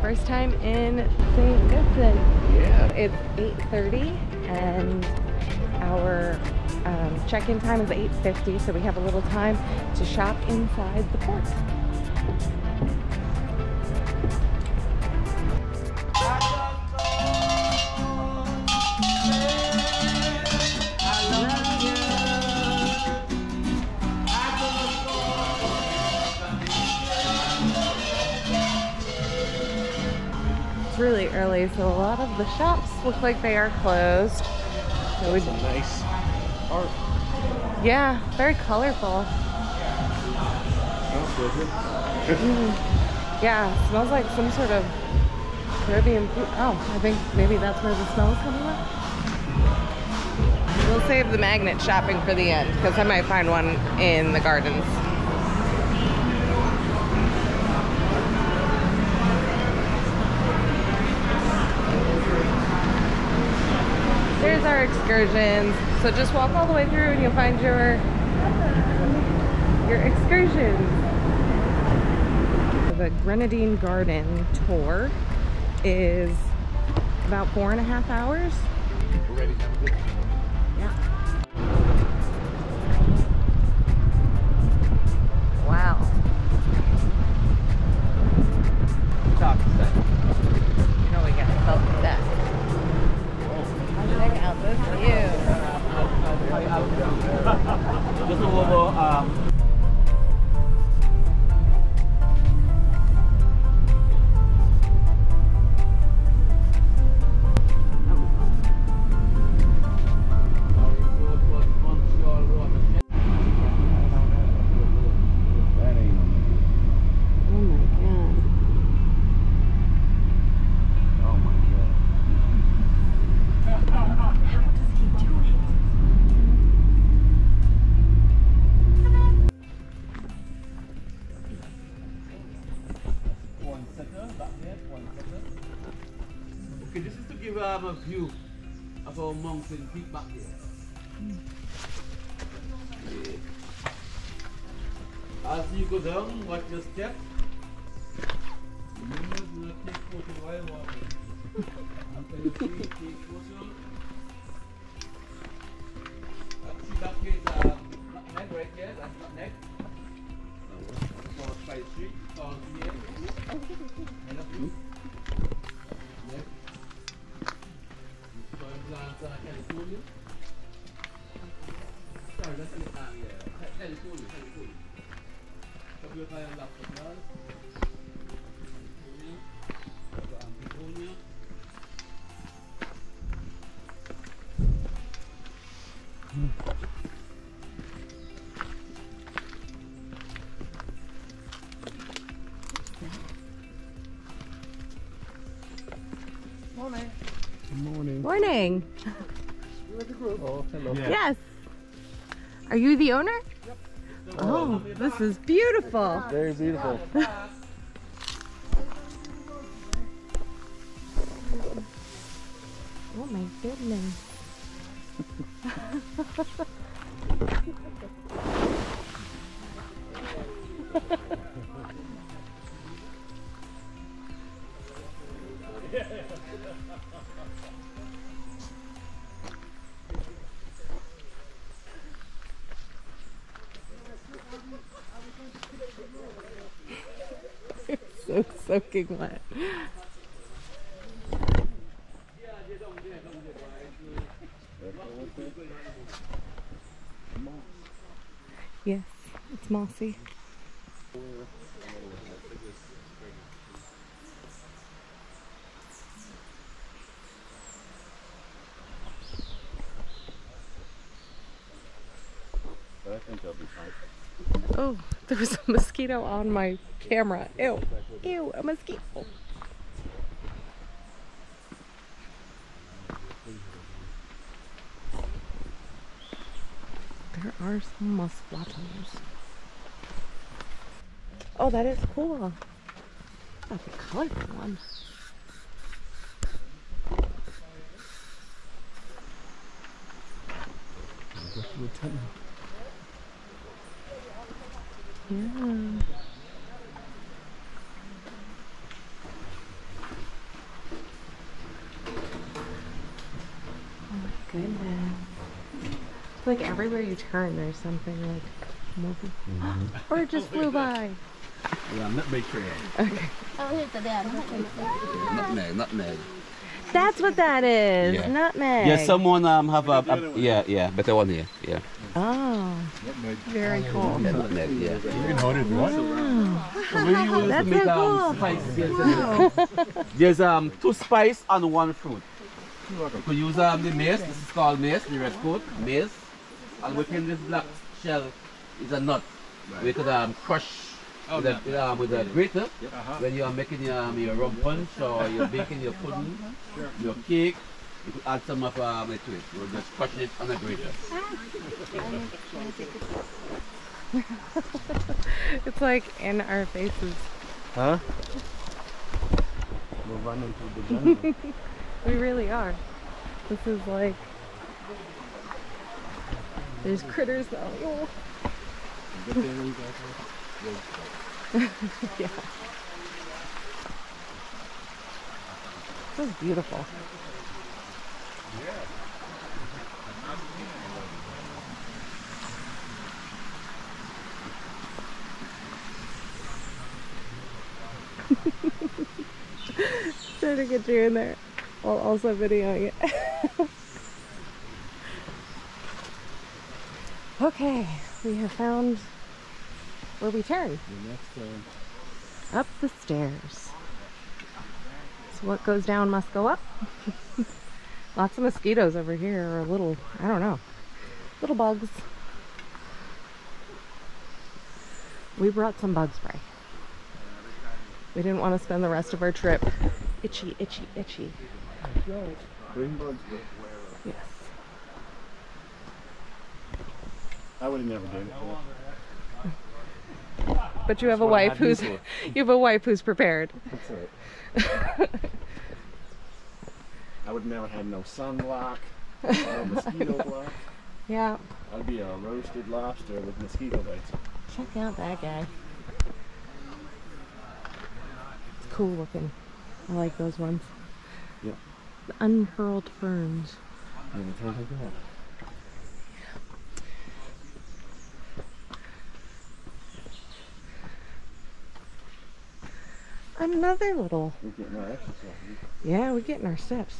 First time in St. Vincent. Yeah. It's 8:30 and our check-in time is 8:50, so we have a little time to shop inside the park. Really early, so a lot of the shops look like they are closed. So it's a nice art. Yeah, very colorful. Smells good. Yeah, smells like some sort of Caribbean food. Oh, I think maybe that's where the smell is coming from. We'll save the magnet shopping for the end because I might find one in the gardens. There's our excursions. So just walk all the way through and you'll find your excursions. The Grenadine Garden tour is about 4.5 hours. We're ready. Yeah. Wow. Okay, this is to give a view of our mountain peak back there. Yeah. As you go down, watch your step. Remember to take photo while walking. After you see, take photo. See back here is not neck right here, that's not neck. Four, 5, 3, all here. And up you. California. Sorry, that's in the area. California, California. W Thailand laptop. California. Morning. Morning. Morning. You're at the group. Oh, hello. Yeah. Yes. Are you the owner? Yep. Oh, this is beautiful. Very beautiful. Oh my goodness. So soaking wet. Yes, it's mossy. I think I'll be fine. Oh, there was a mosquito on my camera. Ew. Ew, a mosquito. There are some musquatos. Oh, that is cool. That's a colorful one. Yeah. like everywhere you turn, there's something like moving. Mm-hmm. Or it just flew by. Yeah, nutmeg tree. Okay. Nutmeg, nutmeg. That's what that is. Yeah. Nutmeg. Yeah, someone have a yeah, better one here. Yeah. Oh. Nutmeg. Very cool. Yeah, nutmeg. Yeah. You can hold it if you want. Wow. That's so cool. Wow. There's two spice and one fruit. You could use the maize. This is called maize, the red coat maize, and within this black shell is a nut. Right. We could crush. With a grater, when you are making your rum punch or you're baking your pudding, your cake, you could add some of to it. You'll just crush it on a grater. It's like in our faces. Huh? We're running through the jungle. We really are. This is like... There's critters though. Oh. Yeah. This is beautiful. Yeah. Trying to get you in there while also videoing it. Okay, we have found where we turn. Up the stairs. So what goes down must go up. Lots of mosquitoes over here, or little, I don't know, little bugs. We brought some bug spray. We didn't want to spend the rest of our trip itchy, itchy, itchy. Yes. I would have never done it. But you have a wife who's prepared. That's it. I would never have no sunblock, no mosquito block. Yeah. I'd be a roasted lobster with mosquito bites. Check out that guy. It's cool looking. I like those ones. Yeah. The unfurled ferns. Yeah, it turns like that. Another little. We're getting our exercise. Yeah, we're getting our steps.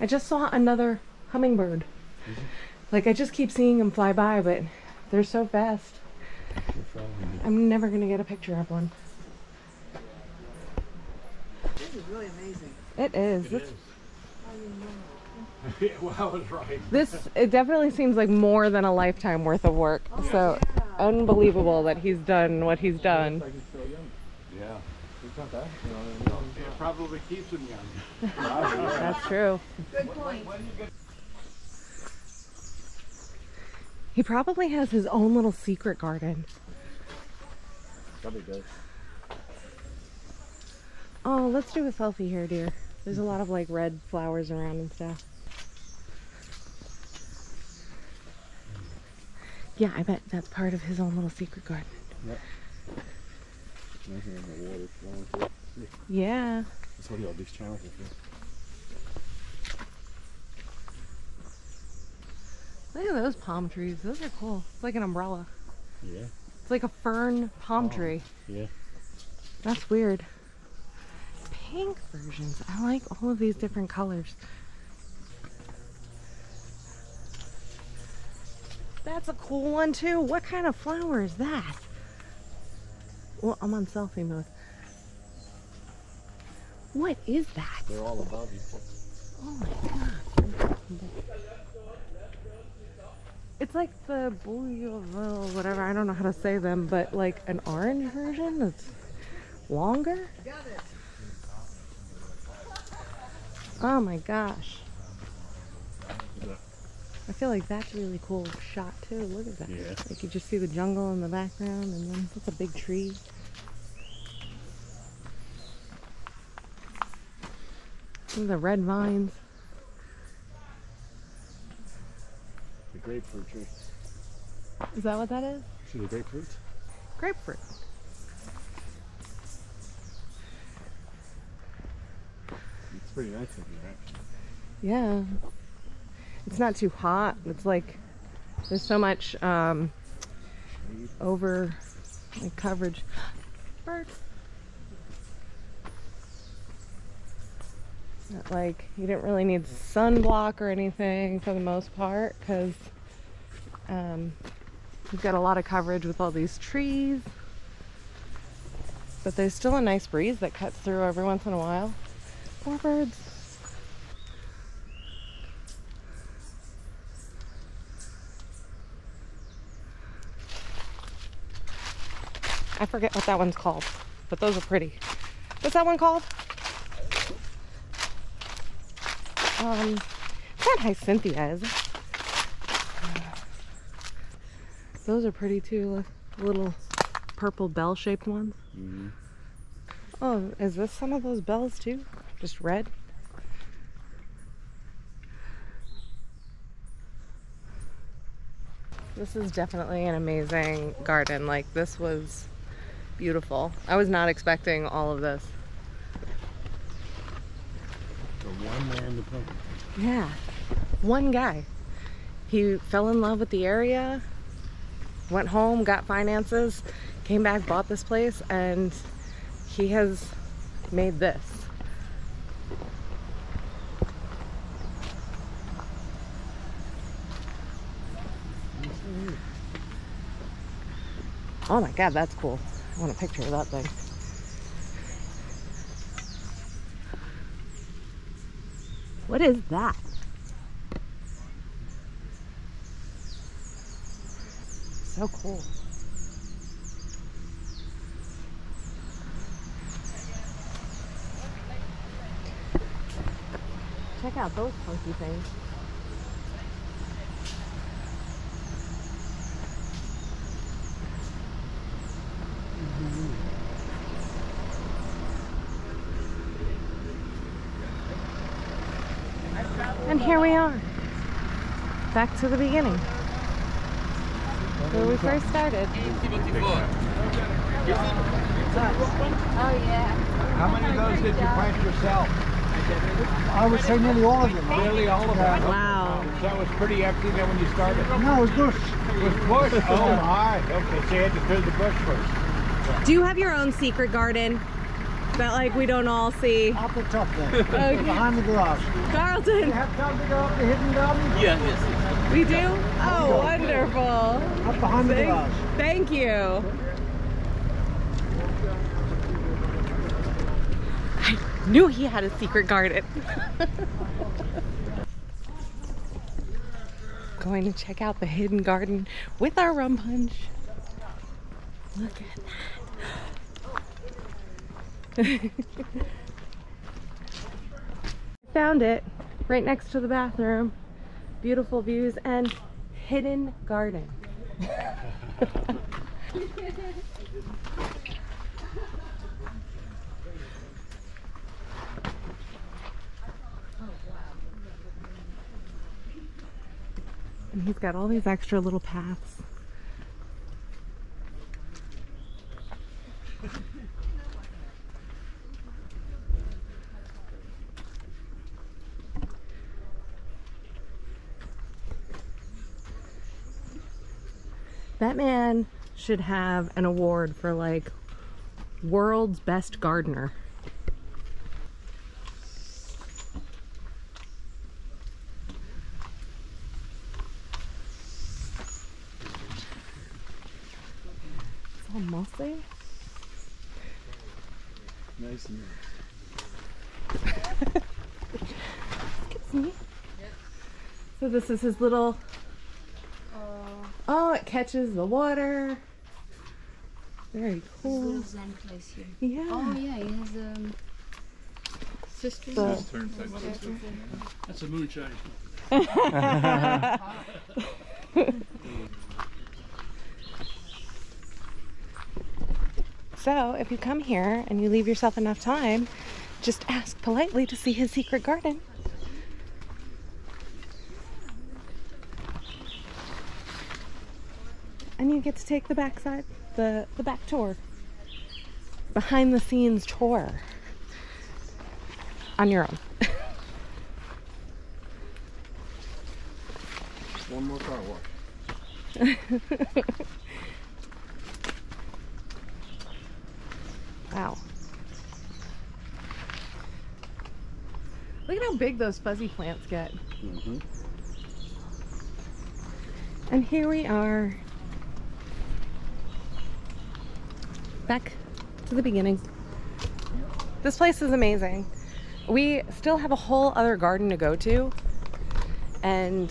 I just saw another hummingbird. Like, I just keep seeing them fly by, but they're so fast. I'm never going to get a picture of one. This is really amazing. It is. It is. Yeah, well, I was right. This, it definitely seems like more than a lifetime worth of work. Oh, so. Yeah. Unbelievable that he's done what he's done. Yeah. It probably keeps him young. That's true. Good point. He probably has his own little secret garden. Probably does. Oh, let's do a selfie here, dear. There's a lot of like red flowers around and stuff. Yeah, I bet that's part of his own little secret garden. Yep. Yeah. That's what all these channels are for. Look at those palm trees. Those are cool. It's like an umbrella. Yeah. It's like a fern palm tree. Yeah. That's weird. Pink versions. I like all of these different colors. That's a cool one too. What kind of flower is that? Well, I'm on selfie mode. What is that? They're all above you. Oh my god. It's like the Bouilleville, whatever. I don't know how to say them, but like an orange version that's longer. Oh my gosh. I feel like that's a really cool shot too. Look at that. Yeah. Like you just see the jungle in the background and then that's a big tree. Some of the red vines. The grapefruit tree. Is that what that is? See the grapefruit? Grapefruit. It's pretty nice looking, right? Yeah. It's not too hot. It's like there's so much over like, coverage. Bird. Not like you didn't really need sunblock or anything for the most part, because you've got a lot of coverage with all these trees, but there's still a nice breeze that cuts through every once in a while. More birds. I forget what that one's called, but those are pretty. What's that one called? It's not Hyacinthia, is it? Those are pretty too, little purple bell-shaped ones. Mm-hmm. Oh, is this some of those bells too? Just red? This is definitely an amazing garden. Like, this was beautiful. I was not expecting all of this. One man in the public. Yeah, one guy. He fell in love with the area, went home, got finances, came back, bought this place, and he has made this. Oh my God, that's cool. I want a picture of that thing. What is that? So cool. Check out those funky things. And here we are, back to the beginning, where we first started. Oh yeah. How many of those did you plant yourself? I would say nearly all of them. Nearly all of them. Wow. That was pretty empty then when you started. No, it was bush. It was bush? Oh my. Okay, so you had to clear the bush first. Do you have your own secret garden that like we don't all see? Up the top there. Okay. Behind the garage. Carlton! Do you have time to go up the hidden garden? Yes. We do? Oh, wonderful. Up behind the garage. Thank you. I knew he had a secret garden. Going to check out the hidden garden with our rum punch. Look at that. Found it right next to the bathroom. Beautiful views and hidden garden. And he's got all these extra little paths. That man should have an award for like world's best gardener. It's all mossy. Nice and nice. Excuse me. So this is his little... Oh, it catches the water. Very cool. It's a little Zen place here. Yeah. Oh yeah, it has sisters. That's a moonshine. So if you come here and you leave yourself enough time, just ask politely to see his secret garden. And you get to take the backside, the back tour, behind the scenes tour on your own. One more car wash. Wow. Look at how big those fuzzy plants get. Mm-hmm. And here we are. Back to the beginning. This place is amazing. We still have a whole other garden to go to, and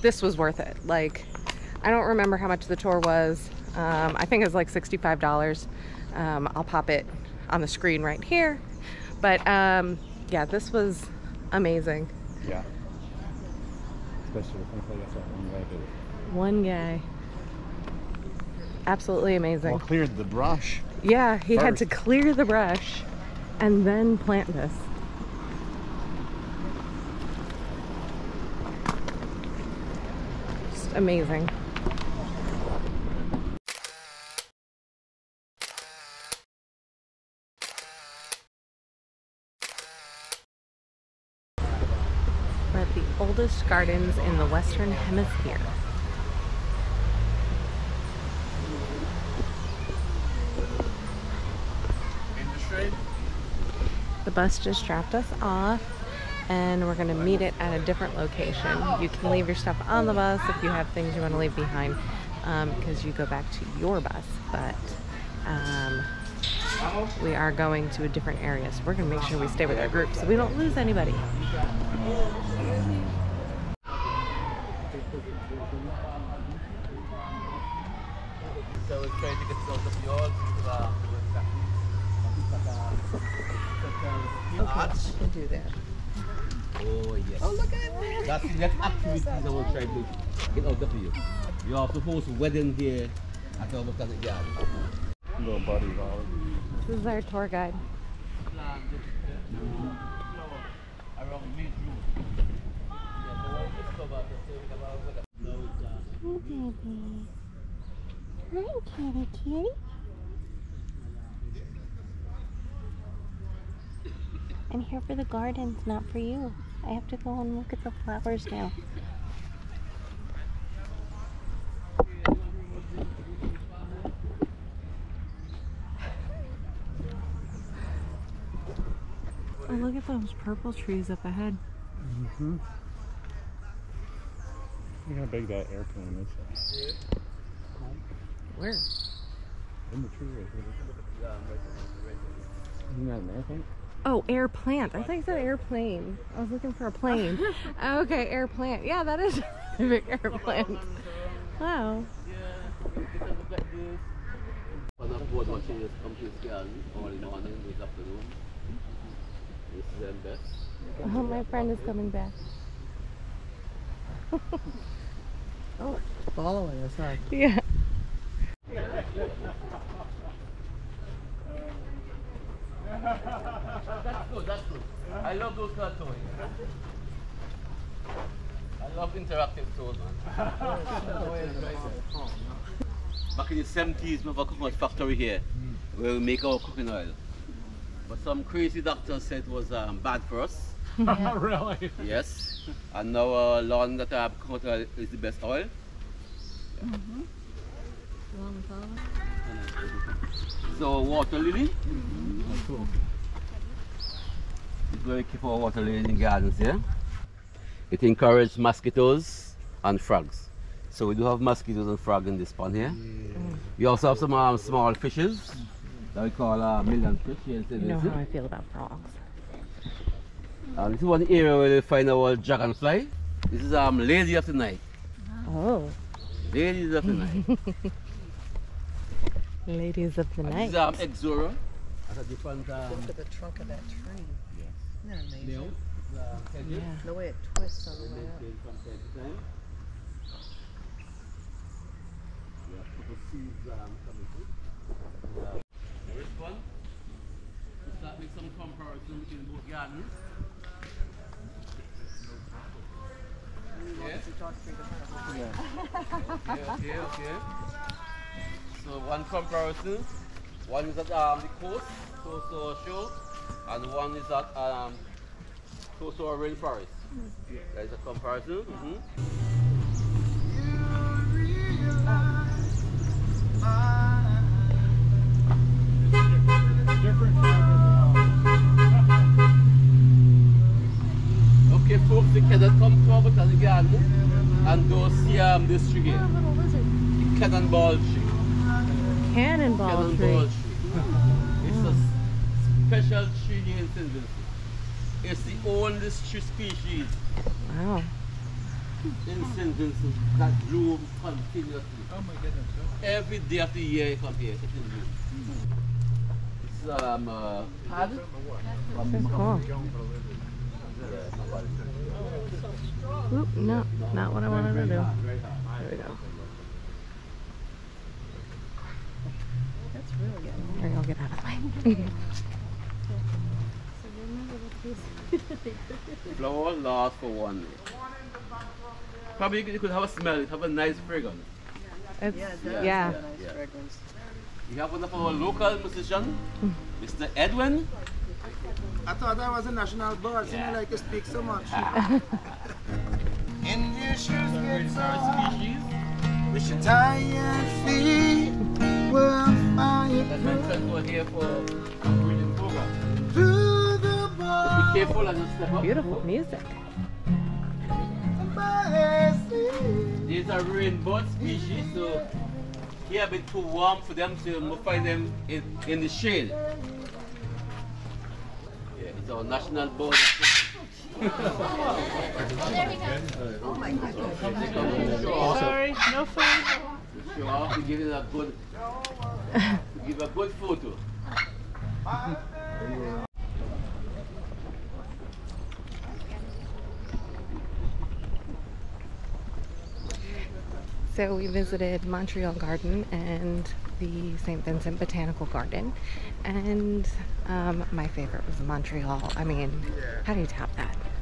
this was worth it. Like, I don't remember how much the tour was. I think it was like $65. I'll pop it on the screen right here. But yeah, this was amazing. Yeah. Especially with things like that, one guy did it. One guy. Absolutely amazing. Well, cleared the brush. Yeah, he had to clear the brush and then plant this. Just amazing. We're at the oldest gardens in the Western Hemisphere. The bus just dropped us off and we're going to meet it at a different location. You can leave your stuff on the bus if you have things you want to leave behind, because you go back to your bus, but we are going to a different area, so we're going to make sure we stay with our group so we don't lose anybody. Okay, we can do that. Oh yes. Oh look at that. That's that activity I will try to get out of you. You are supposed to wed in here at the Botanic Garden. Little buddy of ours. This is our tour guide. Hi, kitty kitty. I'm here for the gardens, not for you. I have to go and look at the flowers now. Oh, look at those purple trees up ahead. Mm-hmm. Look how big that airplane is. Where? In the tree right here. Isn't that an airplane? Oh, air plant. I thought you said airplane. I was looking for a plane. Okay, air plant. Yeah, that is a big air plant. Wow. Oh, my friend is coming back. Oh, following us, huh? Yeah. That's good, that's good. I love those kind of toys. I love interactive toys, man. Back in the 70s, we have a coconut factory here where we make our coconut oil. But some crazy doctor said it was bad for us. Yeah. Really? Yes. And now I learned that coconut oil is the best oil. Yeah. Mm-hmm. So, water lily. Cool. It's going to keep our water lily in gardens here. It encourages mosquitoes and frogs. So we do have mosquitoes and frogs in this pond here. Yeah. We also have some small fishes that we call million fish. You know how I feel about frogs. This is one area where we find our dragonfly. This is lady of the night. Oh. Ladies of the night. Ladies of the night. This is Exora. That's a different... Look at the trunk of that tree. Yes. Isn't that amazing? Yeah. The way it twists on the way up. First one. Let's start making some comparison between both gardens. Yeah. Okay. So one comparison. One is at the coast, Torso Shore, and one is at Torso Rainforest. There's a comparison. Mm-hmm. Okay, folks, the kids have come to our botanical garden and go see this tree here. The Cannonball Tree. Cannonball tree. It's a special tree here in St. Vincent. It's the only tree species. Wow. In St. Vincent that blooms continuously. Oh my goodness. Every day of the year you come here, it will bloom. It's pad from cool. Oop, no, not what I wanted to do. There we go. That's really good. There we go, get out of the way. Flowers last for 1 day. Probably you could have a smell, it have a nice fragrance. It does have a nice fragrance. You have one of our local musicians, Mr. Edwin. I thought that was a national bird, you know, like it speaks so much. In the shoes gets off, we should tie and feet, we'll fire through the bar. Be careful and just step up. Beautiful music. These are rainbird species, so here a bit too warm for them, so we'll find them in the shade. Yeah, it's our national bird. Oh my goodness. Sorry, no food. Show off, we give it a good, give a good photo. So we visited Montreal Garden and the St. Vincent Botanical Garden, and my favorite was Montreal. I mean, how do you top that?